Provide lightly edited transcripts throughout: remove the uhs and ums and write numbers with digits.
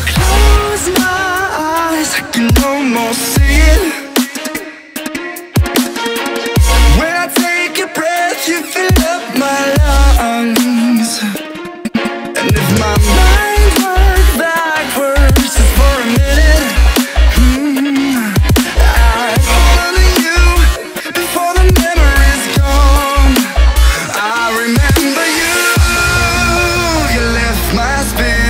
I close my eyes, I can almost see it. When I take a breath, you fill up my lungs. And if my mind worked backwards just for a minute, I'd hold on to you before the memory's gone. I remember you, you left my spirit.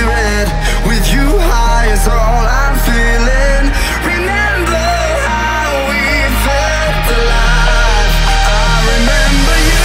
With you high is all I'm feeling. Remember how we felt alive. I remember you.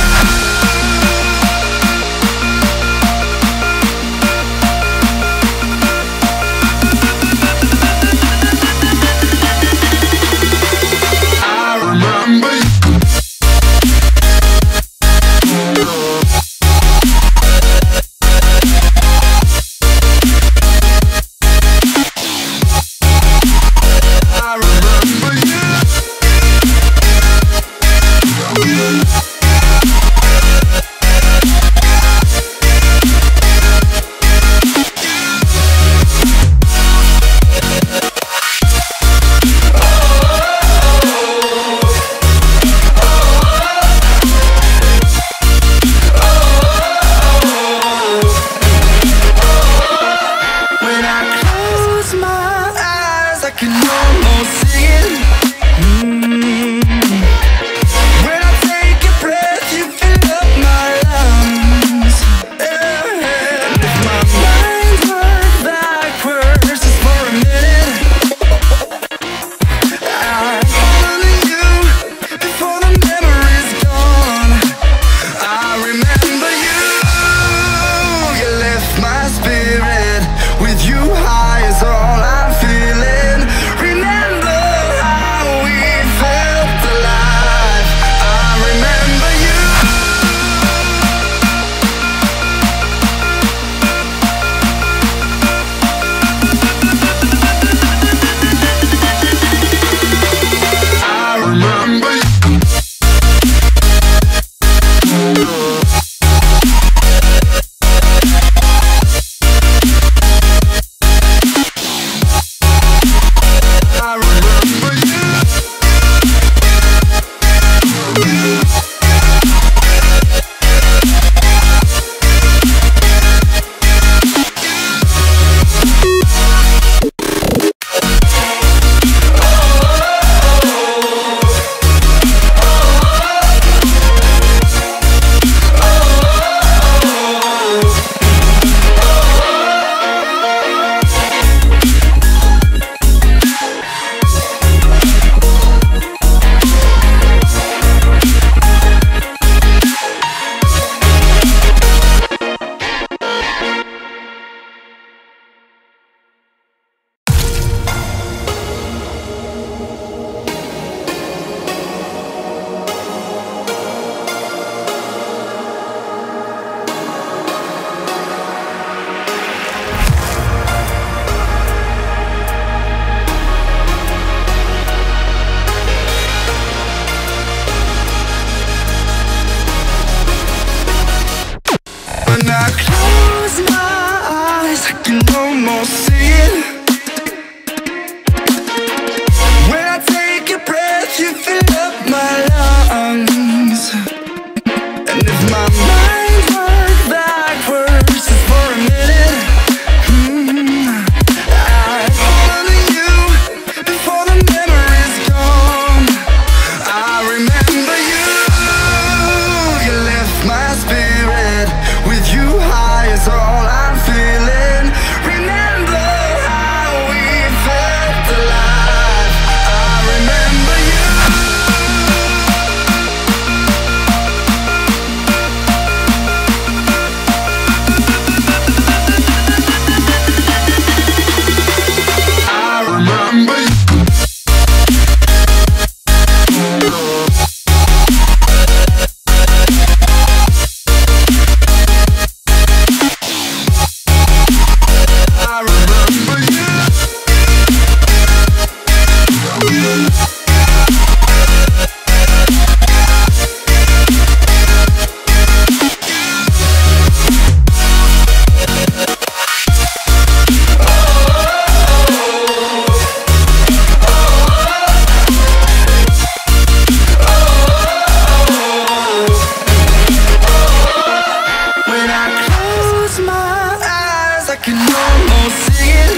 I can almost see it.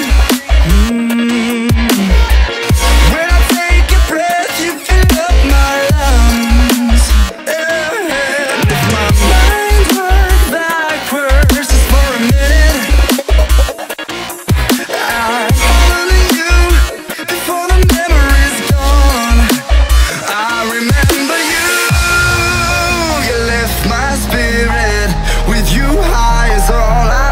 When I take a breath, you fill up my lungs. And if my mind worked backwards just for a minute, I'd fall in you before the memory's gone. I remember you. You left my spirit with you high as all I.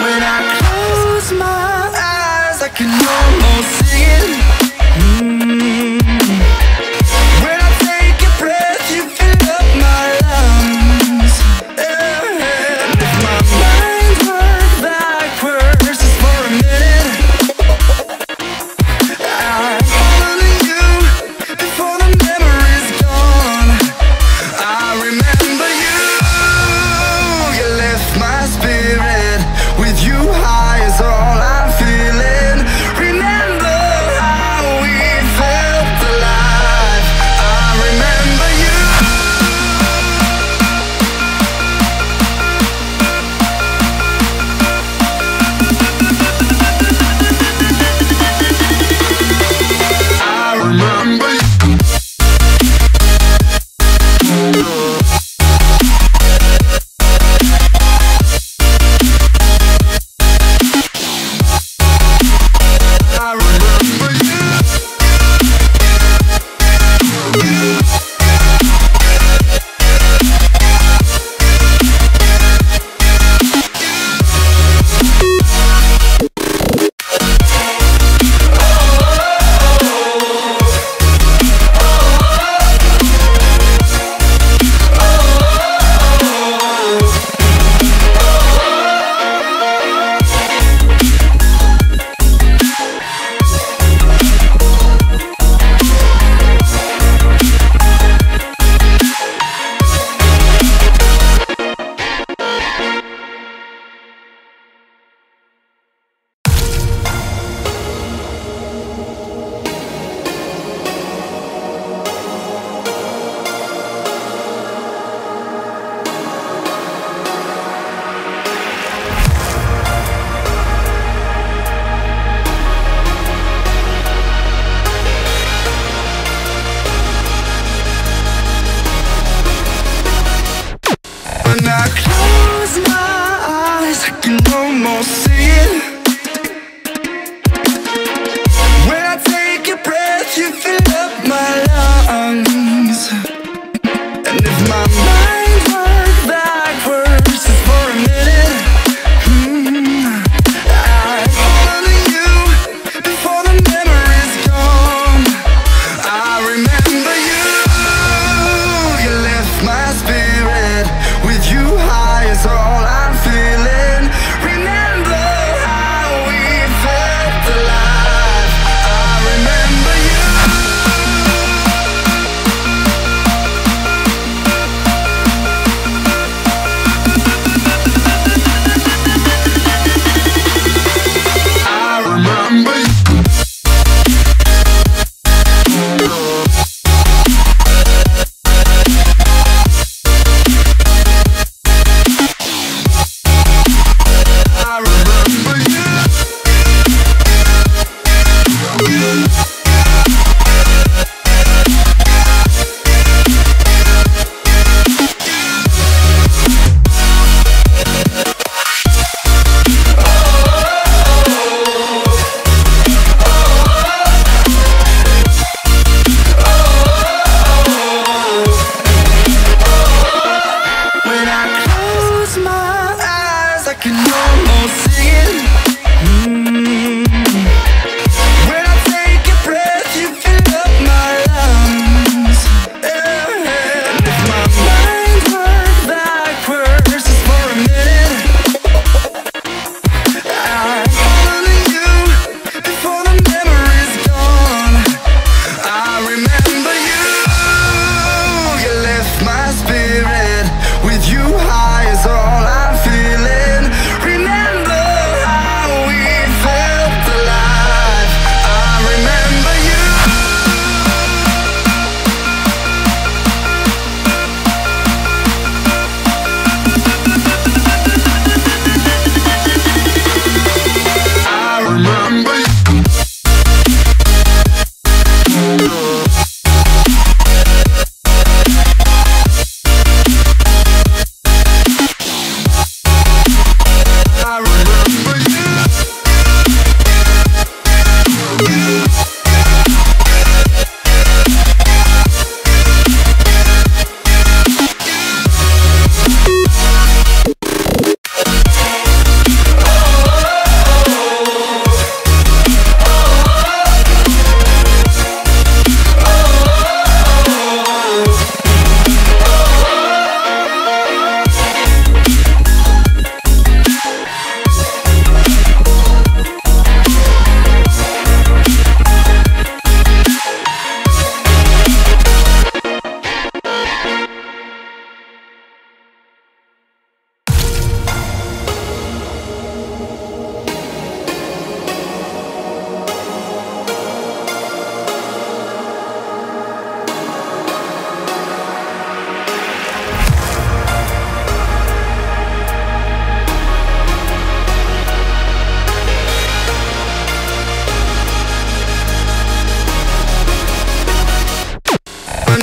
When I close my eyes, I can almost see it. When I take a breath, you fill up my lungs. And if my mind worked backwards just for a minute, I'd fall in you before the memory's gone. I remember you. You left my spirit with you high is all I'm feeling. Remember how we felt alive. I remember you. I remember you. I close my eyes, I can almost see it. When I take a breath, you fill up my lungs. And if my mind worked backwards just for a minute, I'd fall under you before the memory's gone. I remember you, you left my spirit. With you high is all I'm feeling. Remember how we felt alive. I remember you. I remember you. When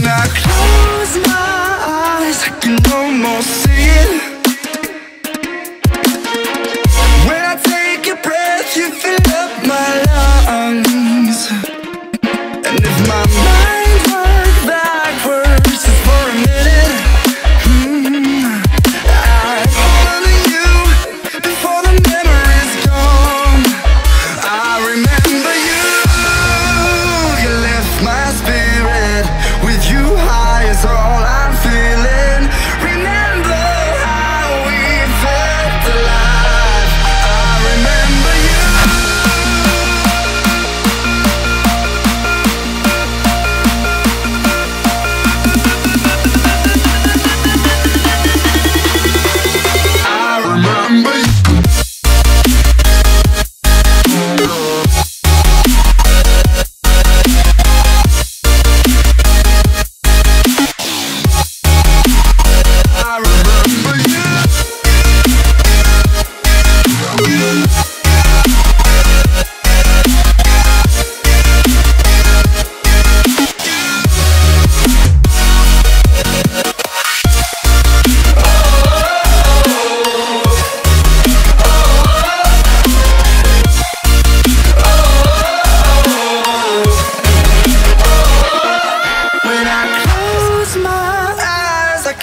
I close my eyes, I can almost see it. When I take a breath, you fill up my lungs. And if my mind worked backwards just for a minute, I'd fall under you before the memory's gone. I remember you, you left my spirit. With you high is all I'm feeling. Remember how we felt alive. I remember you.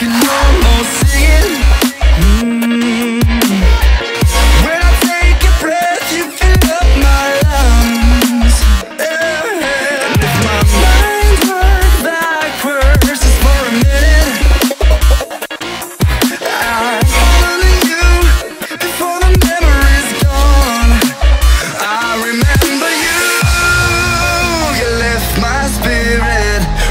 can almost